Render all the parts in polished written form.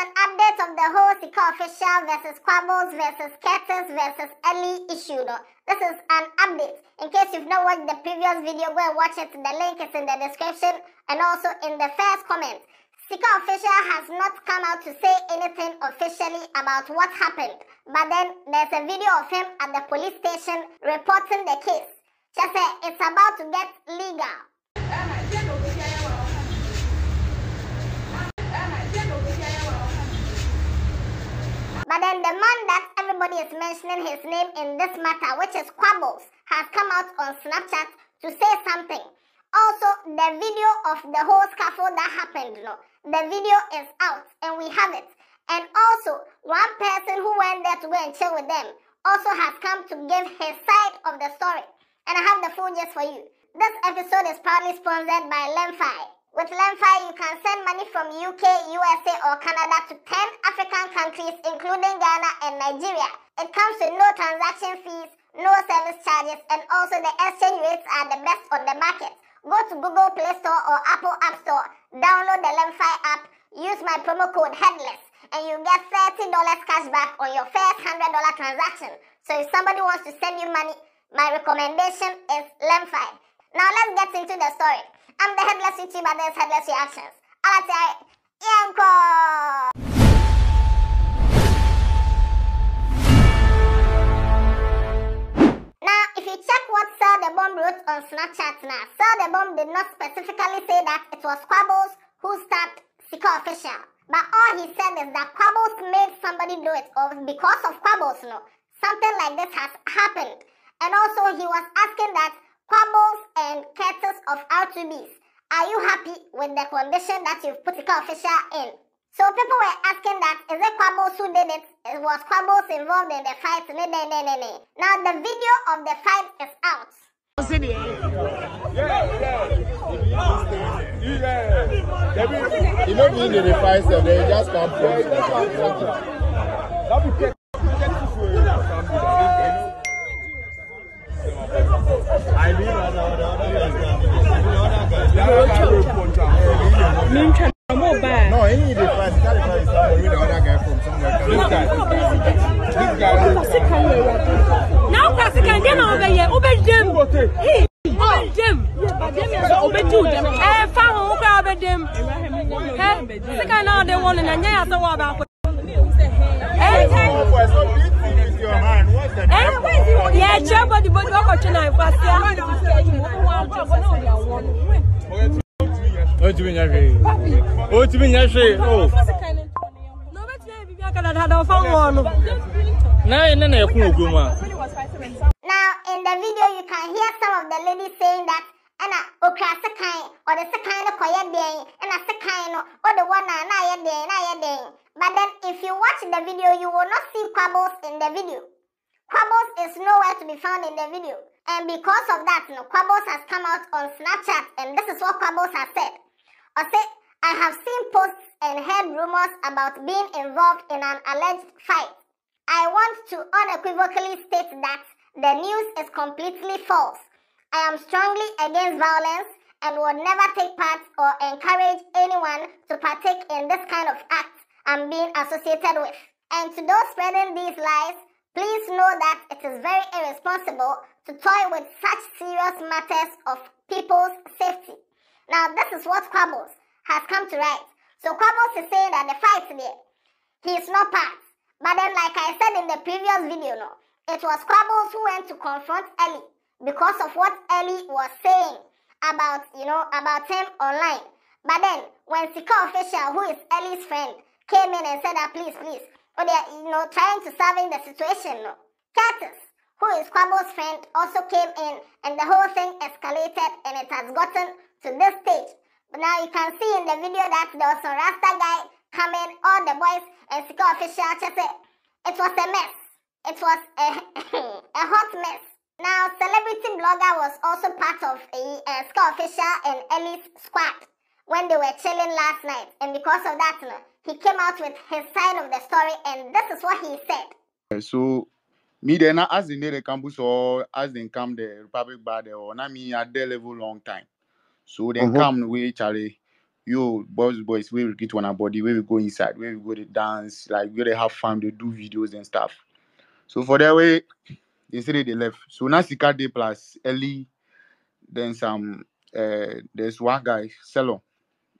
an update of the whole Sika Official versus Quables versus Kurtis versus Ellie issue. No? This is an update. In case you've not watched the previous video, go and watch it. The link is in the description and also in the first comment. Sika Official has not come out to say anything officially about what happened, but then there's a video of him at the police station reporting the case. Just say it's about to get legal. But then the man that everybody is mentioning his name in this matter, which is Quables, has come out on Snapchat to say something. Also, the video of the whole scuffle that happened, no? The video is out and we have it. And also, one person who went there to go and chill with them also has come to give his side of the story. And I have the full just for you. This episode is proudly sponsored by LemFi. With LemFi, you can send money from UK, USA or Canada to 10 African countries including Ghana and Nigeria. It comes with no transaction fees, no service charges, and also the exchange rates are the best on the market. Go to Google Play Store or Apple App Store, download the LemFi app, use my promo code HEADLESS, and you get $30 cash back on your first $100 transaction. So if somebody wants to send you money, my recommendation is LemFi. Now let's get into the story. I'm the Headless YouTuber, there's Headless Reactions. Yanko! Sir the Bomb wrote on Snapchat now. Sir the Bomb did not specifically say that it was Quables who stabbed Sika Official. But all he said is that Quables made somebody do it, or because of Quables, no. Something like this has happened. And also he was asking that Quables and Kurtis of R2Bs, are you happy with the condition that you've put Sika Official in? So people were asking that, is it Quables who did it? Was Quables involved in the fight? Now the video of the fight is out. You don't need the fight, so they just come from. No, he need the fight. The other guy from somewhere. This guy. Now, Classican, them over here. Obey them. Obey them. Obey two them. Found over them. Second, now they want to know about. Yeah, check body, but you are tonight. Fast. Oh, to be nasty. Oh, to be nasty. Oh. No, but today we are going to have a fun one. Now, in the video, you can hear some of the ladies saying that, "And I cross the kind, or the kind of quiet day, and I the kind, or the one I day." But then, if you watch the video, you will not see Quables in the video. Quables is nowhere to be found in the video. And because of that, no, Quables has come out on Snapchat, and this is what Quables has said. I say, I have seen posts and heard rumors about being involved in an alleged fight. I want to unequivocally state that the news is completely false. I am strongly against violence and will never take part or encourage anyone to partake in this kind of act I'm being associated with. And to those spreading these lies, please know that it is very irresponsible to toy with such serious matters of people's safety. Now, this is what Quables has come to write. So Quables is saying that the fight there, he is not part. But then, like I said in the previous video, no, it was Quables who went to confront Ellie because of what Ellie was saying about, about him online. But then, when Sika Official, who is Ellie's friend, came in and said that, please, or they are, trying to solve the situation, no. Kurtis, who is Quables' friend, also came in, and the whole thing escalated, and it has gotten to this stage. But now you can see in the video that there was a Rasta guy coming, all the boys, and Sika Official just said, it was a mess. It was a hot mess. Now, Celebrity Blogger was also part of Sika Official and Ellie's squad when they were chilling last night. And because of that, he came out with his side of the story, and this is what he said. So, me then, as the Nere Campus or as they come the Republic Bad or Nami at their level long time. So then come with Charlie yo, boys, we will get on our body, we will go inside, we will go to dance, like, we will have fun, they do videos and stuff. So for that way, they said they left. So now Sika Day plus Ellie, then some, there's one guy, Cello,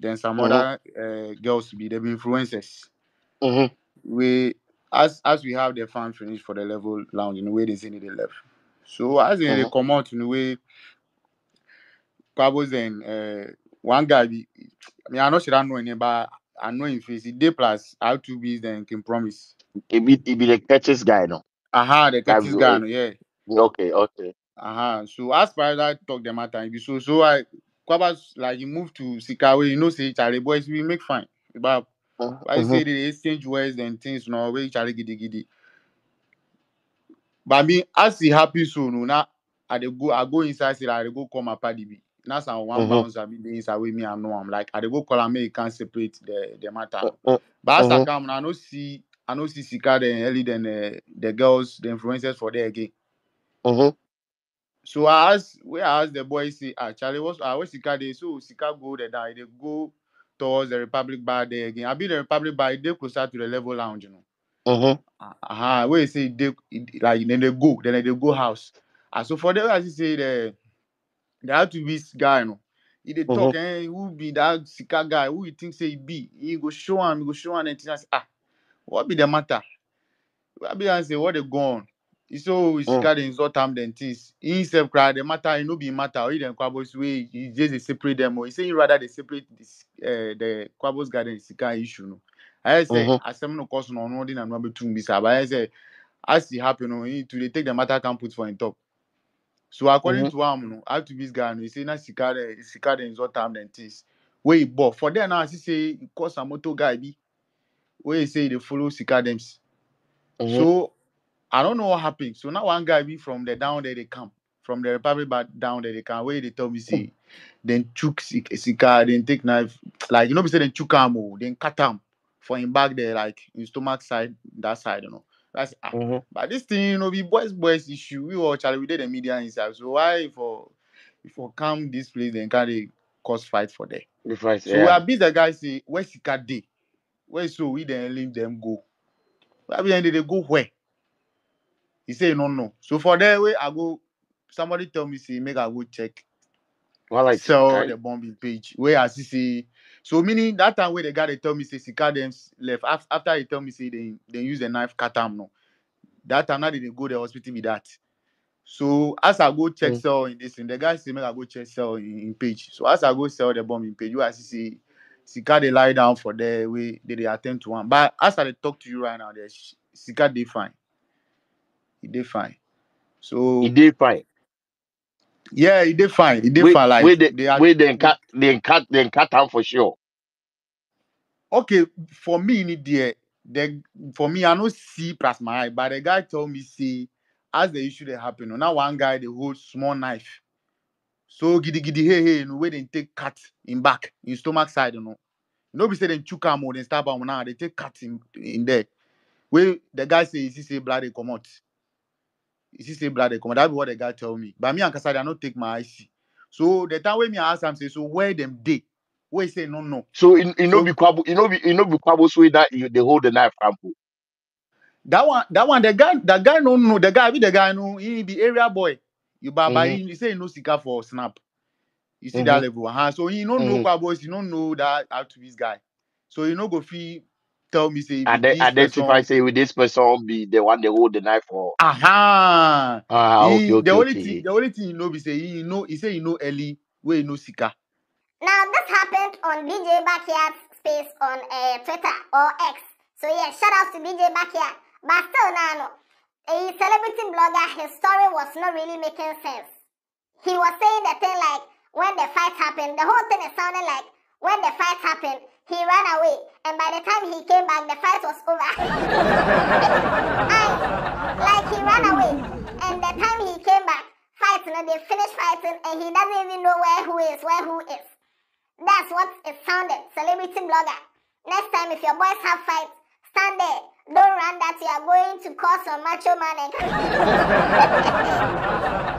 then some other girls be the influencers. We, as we have the fan finish for the level lounge, in the way they said they left. So as they come out, in the way, Quables and one guy, I mean, I know she don't know any, but I know in face. He day plus how to be then can promise. It be the catches guy, no. The catches guy, no, yeah. Okay. So as far as I talk the matter, so I Quables like you move to Sikawe, you know, say Charlie boys we make fun. But I say they exchange words and things, no way Charlie giddy. But me as he happy so no now I go inside, say I go call my party. That's how one bounce I mean inside with me. I know I'm like I go call me, you can't separate the matter. But as I come, I know see Sika then Ellie then the girls, the influencers for there again. So I asked the boys say Charlie was I was Sika there, so Sika go there, they go towards the Republic Bar there again. I be the Republic Bar, they closer to the level lounge, you know. Where you say they like then they go house. So for them as you say they have to be this guy, you know. He they talk, who be that Sika guy? Who you think say he be? He go show him, and he say, what be the matter? What be I say? What they gone? He so Sika they insult him, then things. He himself cry the matter. He no be matter. He then Quables way. He just they separate them. Or he say he rather they separate this, the Quables guy than Sika issue, no. I say I say no cause no one and no be too busy. But I say as it happen, no. He to they take the matter can put for in top. So according to him, no, after this guy, no, he say na Sika then insult him then things. Where he bought for them now, he say cause a motor guy be. Where he say they follow Sika them. So I don't know what happened. So now one guy be from the down there they come from the Republic, but down there they come. Where they tell me say then chook Sika then take knife like you know we say then chook him or then cut him for him back there like in stomach side that side you know. That's but this thing, you know, we boys issue. We all Charlie, we did the media inside. So why if we come this place, then can they cause fight for that? The fight, so I beat the guy say, where Sika dey? Where so we then leave them go? Where we then they go where? He say no. So for that way, I go. Somebody tell me say make I go check. Well, like so the bombing page where I see. So meaning that time where the guy they tell me say Sika them left after he tell me say they use the knife cut him no. That time now they go to the hospital with that. So as I go check Cell in this thing, the guy say make I go check Cell in page. So as I go Cell the bomb in page, you as see Sika they lie down for the way they attempt to one. But as I talk to you right now, the Sika they fine. He did fine. Yeah, he did fine. Like they cut down for sure. Okay, for me in the for me I don't see past my eye, but the guy told me see as the issue that happened. Now one guy they hold small knife, so giddy hey no way they take cut in back in stomach side you know. Nobody say they chook him or they stab him now they take cut in there. Where the guy say he see blood they come out. You see, say blood they come. That's what the guy tell me. But me and Kasadi, I don't take my IC. So the time when me ask him, say, so where them day? Where he say no. So you know be Quables way that they hold the knife ample. That one, the guy no. The guy no. He be area boy. You but he say no Sika for snap. You see that level, So he no know Quables. He no know that activist guy. So you no go feel. Tell me, say, identify, say, with this person be the one they hold the knife for. The only thing you know, be say, he know Ellie, where you know Sika. Now, this happened on DJ Backyard's space on Twitter or X. So, yeah, shout out to DJ Backyard. But still, Nano, a celebrity blogger, his story was not really making sense. He was saying the thing like, when the fight happened, the whole thing is sounding like, when the fight happened, he ran away, and by the time he came back, the fight was over. He ran away, and the time he came back, fighting, and they finished fighting, and he doesn't even know where who is. That's what it sounded, celebrity blogger. Next time, if your boys have fights, stand there. Don't run that you are going to call some macho man.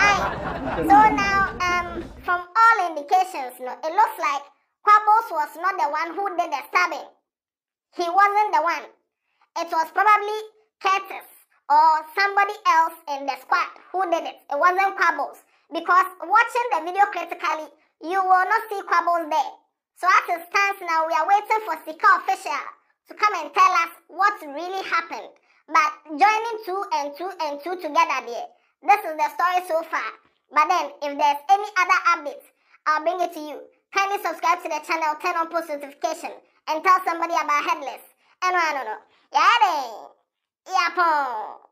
And so now, from all indications, no, it looks like Quables was not the one who did the stabbing. He wasn't the one. It was probably Kurtis or somebody else in the squad who did it. It wasn't Quables. Because watching the video critically, you will not see Quables there. So as it stands now, we are waiting for Sika Official to come and tell us what really happened. But joining two and two together there, this is the story so far. But then, if there's any other updates, I'll bring it to you. Kindly subscribe to the channel, turn on post notification, and tell somebody about Headless. And I don't know. Yeah,